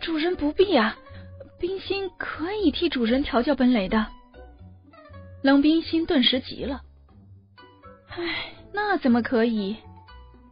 主人不必啊，冰心可以替主人调教本蕾的。冷冰心顿时急了，唉，那怎么可以？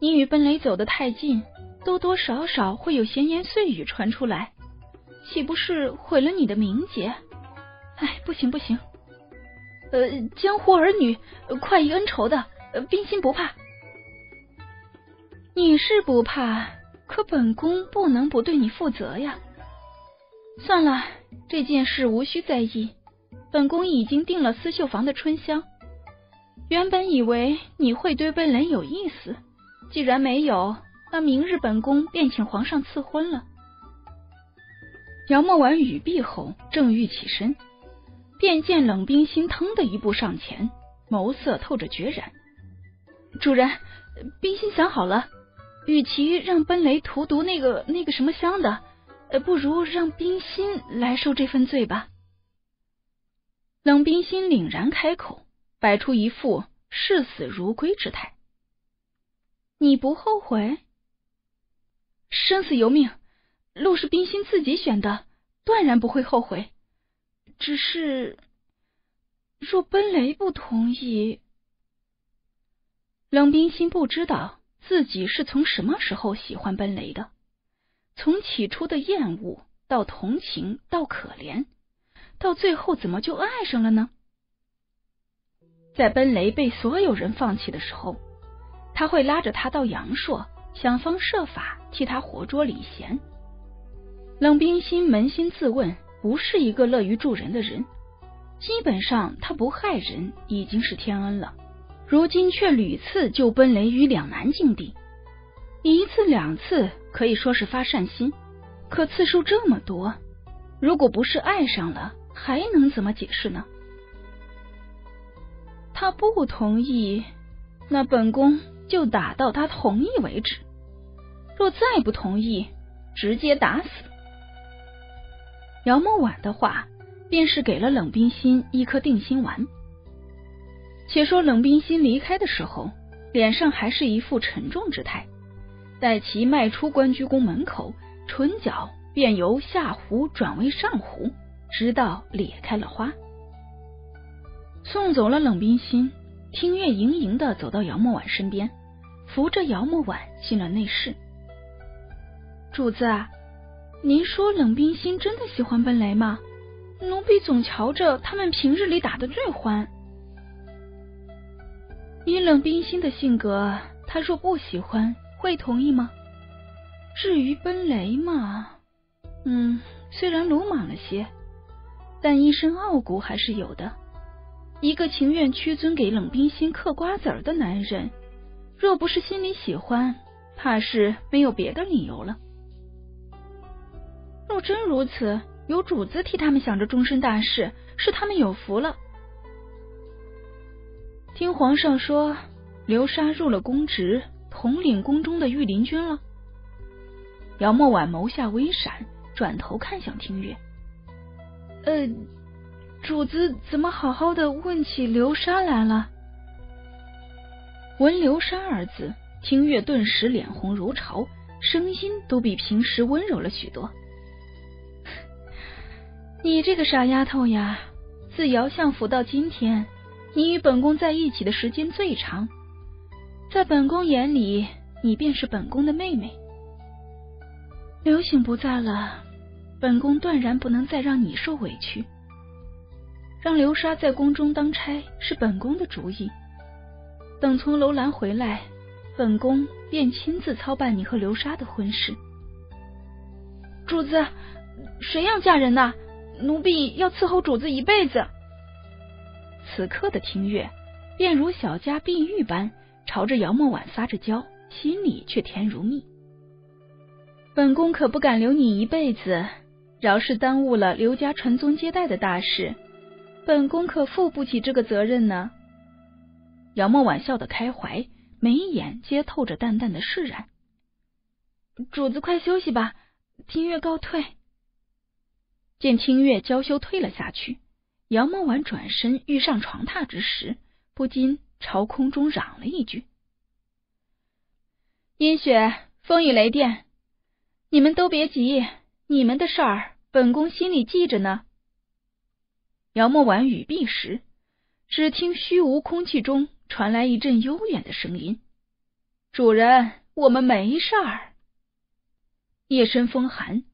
你与奔雷走得太近，多多少少会有闲言碎语传出来，岂不是毁了你的名节？唉，不行不行，江湖儿女，快意恩仇的，冰心不怕。你是不怕，可本宫不能不对你负责呀。算了，这件事无需在意。本宫已经订了思秀房的春香，原本以为你会对奔雷有意思，既然没有，那明日本宫便请皇上赐婚了。姚墨婉语毕后，正欲起身，便见冷冰心腾的一步上前，眸色透着决然。主人，冰心想好了，与其让奔雷荼毒那个什么香的，不如让冰心来受这份罪吧。冷冰心凛然开口，摆出一副视死如归之态。你不后悔？生死由命，路是冰心自己选的，断然不会后悔。只是，若奔雷不同意……冷冰心不知道自己是从什么时候喜欢奔雷的，从起初的厌恶，到同情，到可怜，到最后怎么就爱上了呢？在奔雷被所有人放弃的时候，他会拉着他到阳朔，想方设法替他活捉李贤。冷冰心扪心自问，不是一个乐于助人的人，基本上他不害人已经是天恩了，如今却屡次救奔雷于两难境地。你一次两次可以说是发善心，可次数这么多，如果不是爱上了，还能怎么解释呢？他不同意，那本宫就打到他同意为止，若再不同意，直接打死。姚墨婉的话便是给了冷冰心一颗定心丸。且说冷冰心离开的时候，脸上还是一副沉重之态，待其迈出关雎宫门口，唇角便由下弧转为上弧，直到裂开了花。送走了冷冰心，听月盈盈地走到姚墨婉身边，扶着姚墨婉进了内室。主子啊，您说冷冰心真的喜欢奔雷吗？奴婢总瞧着他们平日里打得最欢。以冷冰心的性格，他若不喜欢，会同意吗？至于奔雷嘛，虽然鲁莽了些，但一身傲骨还是有的。一个情愿屈尊给冷冰心嗑瓜子儿的男人，若不是心里喜欢，怕是没有别的理由了。若真如此，有主子替他们想着终身大事，是他们有福了。听皇上说，流沙入了公职，统领宫中的御林军了。姚墨婉眸下微闪，转头看向听月。主子怎么好好的问起流沙来了？闻流沙二字，听月顿时脸红如潮，声音都比平时温柔了许多。你这个傻丫头呀，自姚相府到今天，你与本宫在一起的时间最长，在本宫眼里，你便是本宫的妹妹。刘醒不在了，本宫断然不能再让你受委屈。让流沙在宫中当差是本宫的主意，等从楼兰回来，本宫便亲自操办你和流沙的婚事。主子，谁要嫁人呐？奴婢要伺候主子一辈子。此刻的听月便如小家碧玉般朝着姚墨婉撒着娇，心里却甜如蜜。本宫可不敢留你一辈子，饶是耽误了刘家传宗接代的大事，本宫可负不起这个责任呢。姚墨婉笑得开怀，眉眼皆透着淡淡的释然。主子快休息吧，听月告退。见听月娇羞退了下去，姚墨婉转身欲上床榻之时，不禁朝空中嚷了一句：阴雪，风雨雷电，你们都别急，你们的事儿，本宫心里记着呢。”姚墨婉语毕时，只听虚无空气中传来一阵悠远的声音：“主人，我们没事儿。”夜深风寒，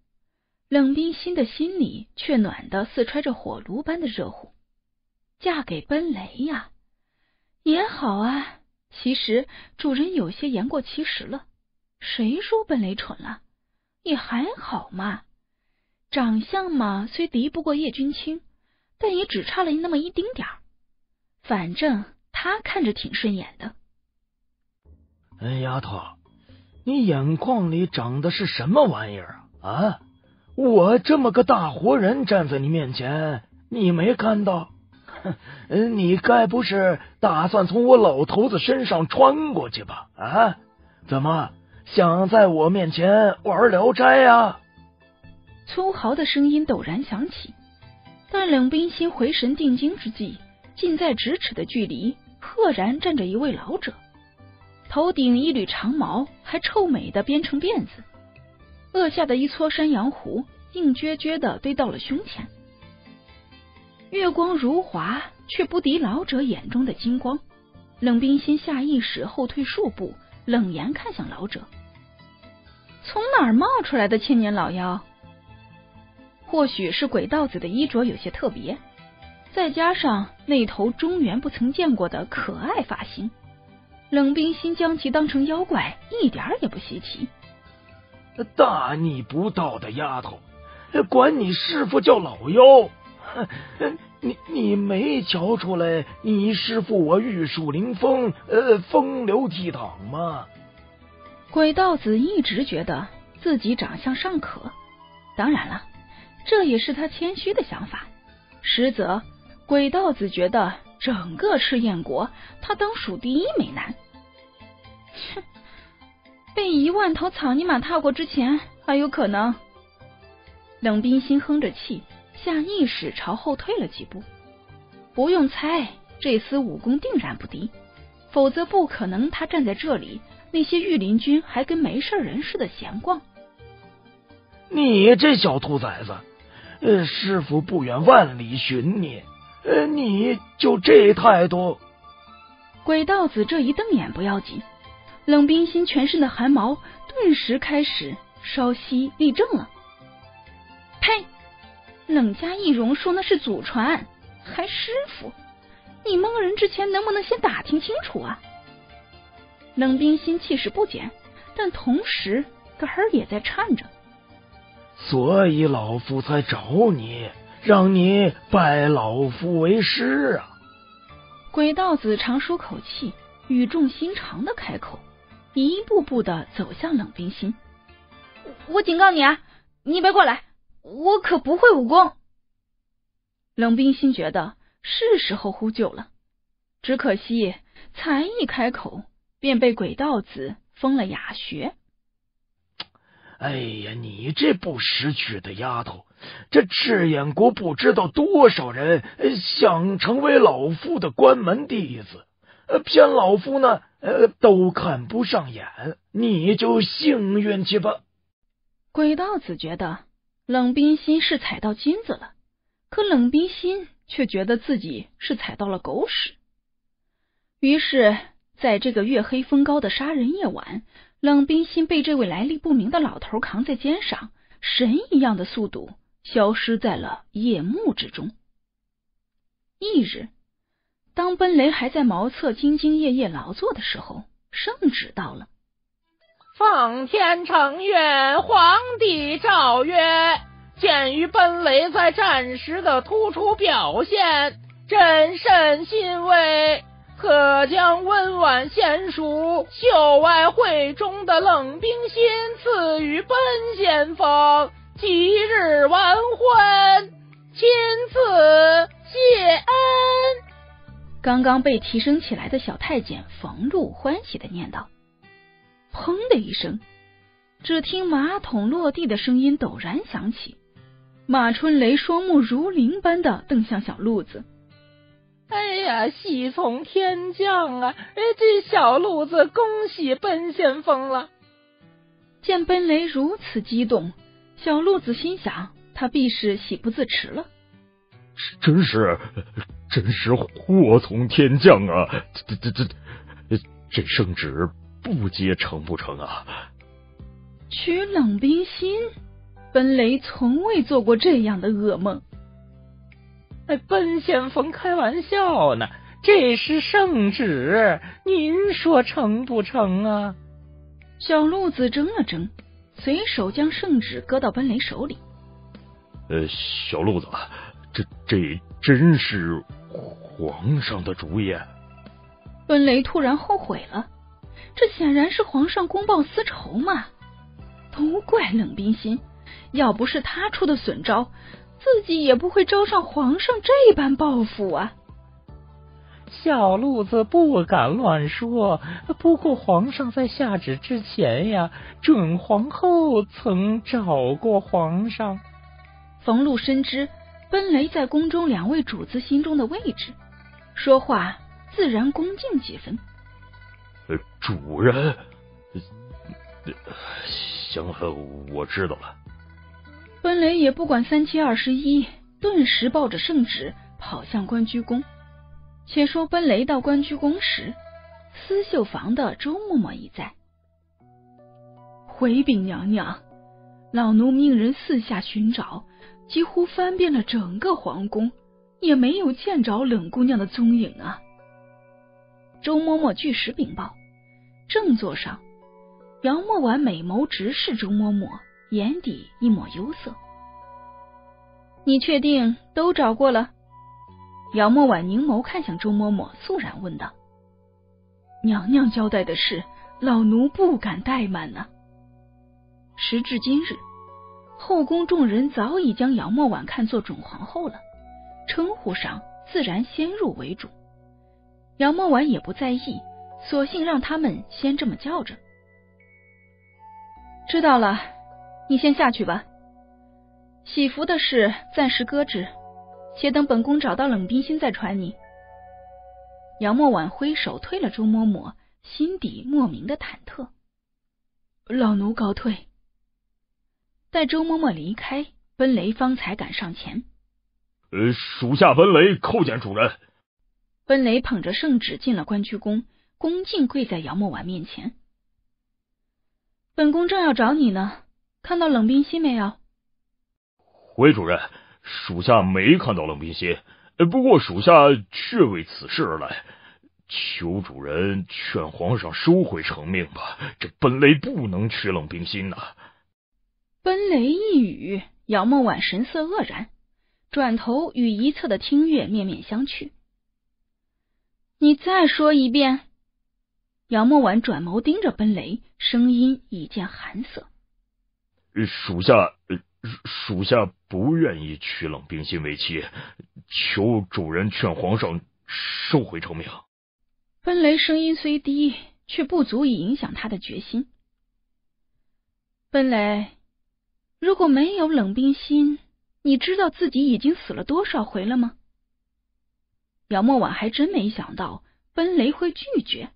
冷冰心的心里却暖得似揣着火炉般的热乎。嫁给奔雷呀，也好啊。其实主人有些言过其实了，谁说奔雷蠢了？也还好嘛，长相嘛，虽敌不过叶君清，但也只差了那么一丁点儿。反正他看着挺顺眼的。哎，丫头，你眼眶里长的是什么玩意儿啊？我这么个大活人站在你面前，你没看到？你该不是打算从我老头子身上穿过去吧？啊，怎么想在我面前玩聊斋啊？粗豪的声音陡然响起，但冷冰心回神定睛之际，近在咫尺的距离赫然站着一位老者，头顶一缕长毛还臭美的编成辫子，颚下的一撮山羊胡硬撅撅的堆到了胸前。月光如华，却不敌老者眼中的金光。冷冰心下意识后退数步，冷言看向老者：“从哪儿冒出来的千年老妖？”或许是鬼道子的衣着有些特别，再加上那头中原不曾见过的可爱发型，冷冰心将其当成妖怪一点也不稀奇。“大逆不道的丫头，管你师傅叫老妖！你没瞧出来你师父我玉树临风，风流倜傥吗？”鬼道子一直觉得自己长相尚可，当然了，这也是他谦虚的想法。实则鬼道子觉得整个赤焰国他当属第一美男。哼，被1万头草泥马踏过之前还有可能。冷冰心哼着气，下意识朝后退了几步。不用猜，这厮武功定然不低，否则不可能他站在这里，那些御林军还跟没事人似的闲逛。“你这小兔崽子，师傅不远万里寻你，你就这态度？”鬼道子这一瞪眼不要紧，冷冰心全身的汗毛顿时开始稍息立正了。“呸！冷家易容说那是祖传，还师傅？你蒙人之前能不能先打听清楚啊？”冷冰心气势不减，但同时肝儿也在颤着。“所以老夫才找你，让你拜老夫为师啊。”鬼道子长舒口气，语重心长的开口，一步步的走向冷冰心。“我警告你啊，你别过来，我可不会武功。”冷冰心觉得是时候呼救了，只可惜才一开口便被鬼道子封了哑穴。“哎呀，你这不识趣的丫头，这赤眼国不知道多少人想成为老夫的关门弟子，偏老夫呢都看不上眼，你就幸运去吧。”鬼道子觉得冷冰心是踩到金子了，可冷冰心却觉得自己是踩到了狗屎。于是在这个月黑风高的杀人夜晚，冷冰心被这位来历不明的老头扛在肩上，神一样的速度消失在了夜幕之中。翌日，当奔雷还在茅厕兢兢业业劳作的时候，圣旨到了。“奉天承运，皇帝诏曰，鉴于奔雷在战时的突出表现，朕甚欣慰，可将温婉娴熟、秀外慧中的冷冰心赐予奔先锋，即日完婚，钦赐谢恩。”刚刚被提升起来的小太监冯禄欢喜的念道。砰的一声，只听马桶落地的声音陡然响起，马春雷双目如铃般的瞪向小鹿子。“哎呀，喜从天降啊！这小鹿子恭喜奔先锋了。”见奔雷如此激动，小鹿子心想，他必是喜不自持了。真是祸从天降啊！这圣旨不接成不成啊？取冷冰心，奔雷从未做过这样的噩梦。奔先锋开玩笑呢，这是圣旨，您说成不成啊？小鹿子怔了怔，随手将圣旨搁到奔雷手里。小鹿子，这真是皇上的主意。奔雷突然后悔了，这显然是皇上公报私仇嘛！都怪冷冰心，要不是他出的损招，自己也不会招上皇上这般报复啊！小鹿子不敢乱说，不过皇上在下旨之前呀，准皇后曾找过皇上。冯禄深知奔雷在宫中两位主子心中的位置，说话自然恭敬几分。主人，行了，我知道了。奔雷也不管3七21，顿时抱着圣旨跑向关雎宫。且说奔雷到关雎宫时，思秀房的周嬷嬷已在。回禀娘娘，老奴命人四下寻找，几乎翻遍了整个皇宫，也没有见着冷姑娘的踪影啊。周嬷嬷据实禀报。正座上，杨墨婉美眸直视周嬷嬷，眼底一抹忧色。你确定都找过了？杨墨婉凝眸看向周嬷嬷，肃然问道。娘娘交代的事，老奴不敢怠慢呢。时至今日，后宫众人早已将杨墨婉看作准皇后了，称呼上自然先入为主。杨墨婉也不在意，索性让他们先这么叫着。知道了，你先下去吧。喜服的事暂时搁置，且等本宫找到冷冰心再传你。杨墨婉挥手推了周嬷嬷，心底莫名的忐忑。老奴告退。待周嬷嬷离开，奔雷方才赶上前。属下奔雷叩见主人。奔雷捧着圣旨进了关雎宫，恭敬跪在杨墨婉面前。本宫正要找你呢，看到冷冰心没有？回主人，属下没看到冷冰心，不过属下却为此事而来，求主人劝皇上收回成命吧，这奔雷不能取冷冰心呐。奔雷一语，杨墨婉神色愕然，转头与一侧的听月面面相觑。你再说一遍。杨墨婉转眸盯着奔雷，声音已见寒色。属下不愿意娶冷冰心为妻，求主人劝皇上收回成命。奔雷声音虽低，却不足以影响他的决心。奔雷，如果没有冷冰心，你知道自己已经死了多少回了吗？姚墨婉还真没想到奔雷会拒绝。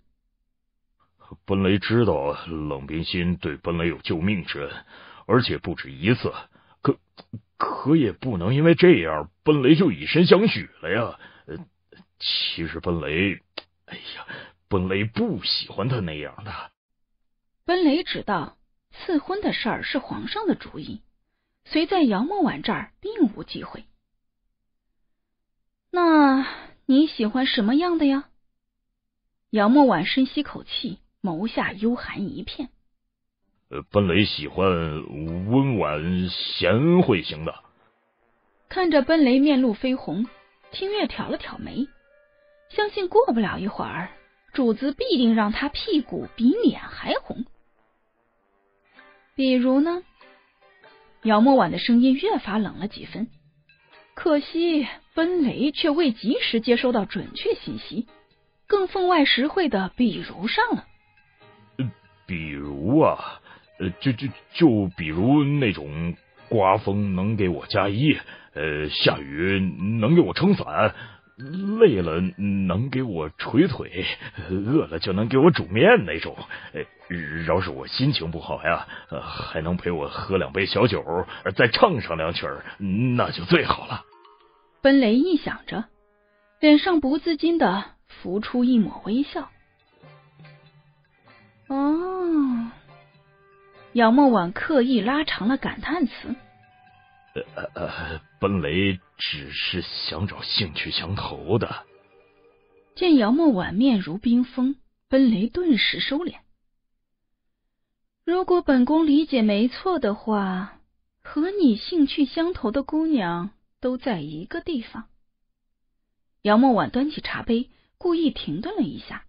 奔雷知道冷冰心对奔雷有救命之恩，而且不止一次，可也不能因为这样奔雷就以身相许了呀。其实奔雷，奔雷不喜欢他那样的。奔雷知道赐婚的事儿是皇上的主意，所以在姚墨婉这儿并无忌讳。那你喜欢什么样的呀？杨墨婉深吸口气，眸下幽寒一片。奔雷喜欢温婉贤恩惠型的。看着奔雷面露绯红，清月挑了挑眉，相信过不了一会儿，主子必定让他屁股比脸还红。比如呢？杨墨婉的声音越发冷了几分。可惜奔雷却未及时接收到准确信息，更分外实惠的比如上了。比如啊，就比如那种刮风能给我加衣，下雨能给我撑伞，累了能给我捶腿，饿了就能给我煮面那种。饶是我心情不好呀，还能陪我喝两杯小酒，再唱上两曲儿，那就最好了。奔雷一想着，脸上不自禁的浮出一抹微笑。哦，杨梦婉刻意拉长了感叹词。奔雷只是想找兴趣相投的。见姚沫婉面如冰封，奔雷顿时收敛。如果本宫理解没错的话，和你兴趣相投的姑娘都在一个地方。姚沫婉端起茶杯，故意停顿了一下。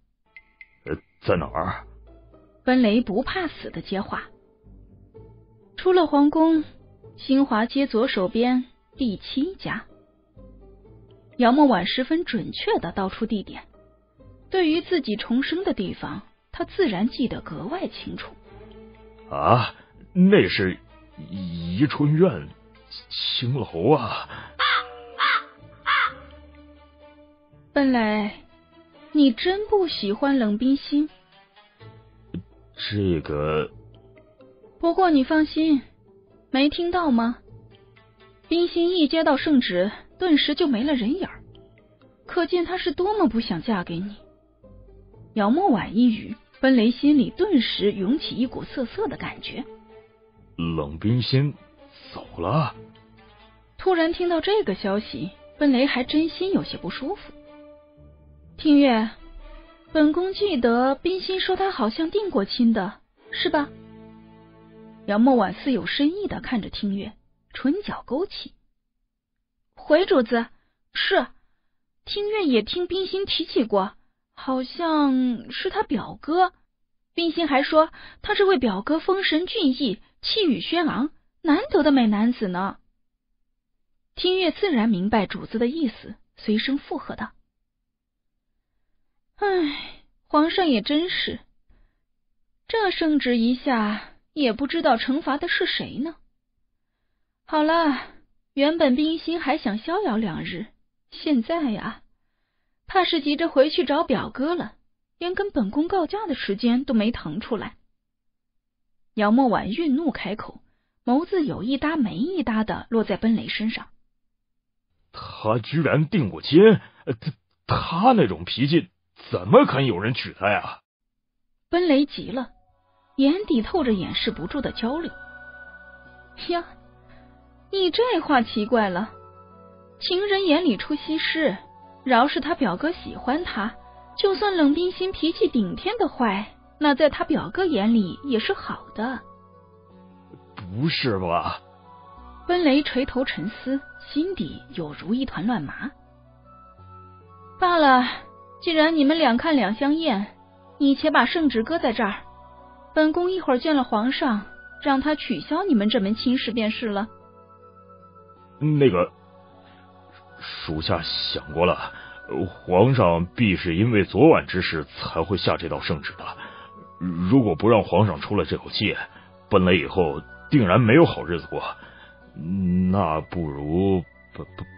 在哪儿？奔雷不怕死的接话。出了皇宫，新华街左手边第7家。姚沫婉十分准确的道出地点，对于自己重生的地方，她自然记得格外清楚。啊，那是宜春院青楼啊！本来你真不喜欢冷冰心。这个……不过你放心。没听到吗？冰心一接到圣旨，顿时就没了人影儿，可见她是多么不想嫁给你。姚沫婉一语，奔雷心里顿时涌起一股涩涩的感觉。冷冰心走了？突然听到这个消息，奔雷还真心有些不舒服。听月，本宫记得冰心说她好像定过亲的，是吧？杨沫婉似有深意的看着听月，唇角勾起。回主子，是，听月也听冰心提起过，好像是他表哥。冰心还说他是为表哥风神俊逸，气宇轩昂，难得的美男子呢。听月自然明白主子的意思，随声附和道：“唉，皇上也真是，这圣旨一下。”也不知道惩罚的是谁呢。好了，原本冰心还想逍遥2日，现在呀，怕是急着回去找表哥了，连跟本宫告假的时间都没腾出来。姚沫婉愠怒开口，眸子有一搭没一搭的落在奔雷身上。他居然定过亲，他那种脾气怎么肯有人娶她呀？奔雷急了。眼底透着掩饰不住的焦虑。呀，你这话奇怪了，情人眼里出西施，饶是他表哥喜欢他，就算冷冰心脾气顶天的坏，那在他表哥眼里也是好的。不是吧？奔雷垂头沉思，心底有如一团乱麻。罢了，既然你们两看两相厌，你且把圣旨搁在这儿，本宫一会儿见了皇上，让他取消你们这门亲事便是了。那个，属下想过了，皇上必是因为昨晚之事才会下这道圣旨的。如果不让皇上出了这口气，奔雷以后定然没有好日子过。那不如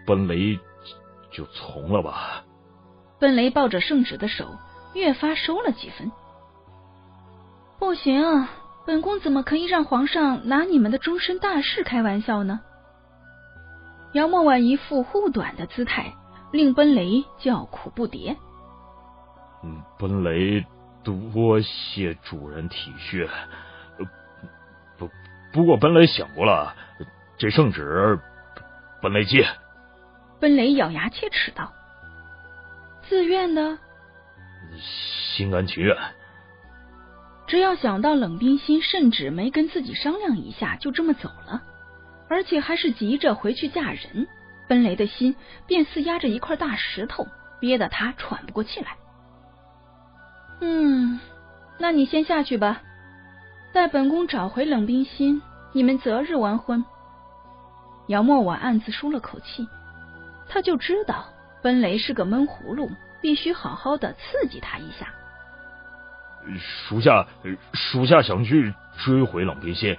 奔雷就从了吧。奔雷抱着圣旨的手越发收了几分。不行啊，本宫怎么可以让皇上拿你们的终身大事开玩笑呢？姚沫婉一副护短的姿态，令奔雷叫苦不迭。奔雷多谢主人体恤。不过奔雷想过了，这圣旨奔雷接。奔雷咬牙切齿道：“自愿的？心甘情愿。”只要想到冷冰心甚至没跟自己商量一下就这么走了，而且还是急着回去嫁人，奔雷的心便似压着一块大石头，憋得他喘不过气来。那你先下去吧，待本宫找回冷冰心，你们择日完婚。姚沫婉暗自舒了口气，他就知道奔雷是个闷葫芦，必须好好的刺激他一下。属下想去追回冷冰心，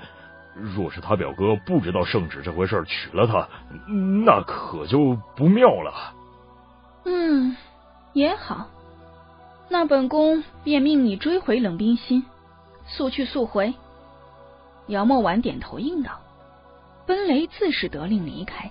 若是他表哥不知道圣旨这回事娶了她，那可就不妙了。嗯，也好。那本宫便命你追回冷冰心，速去速回。”姚墨婉点头应道。奔雷自是得令离开。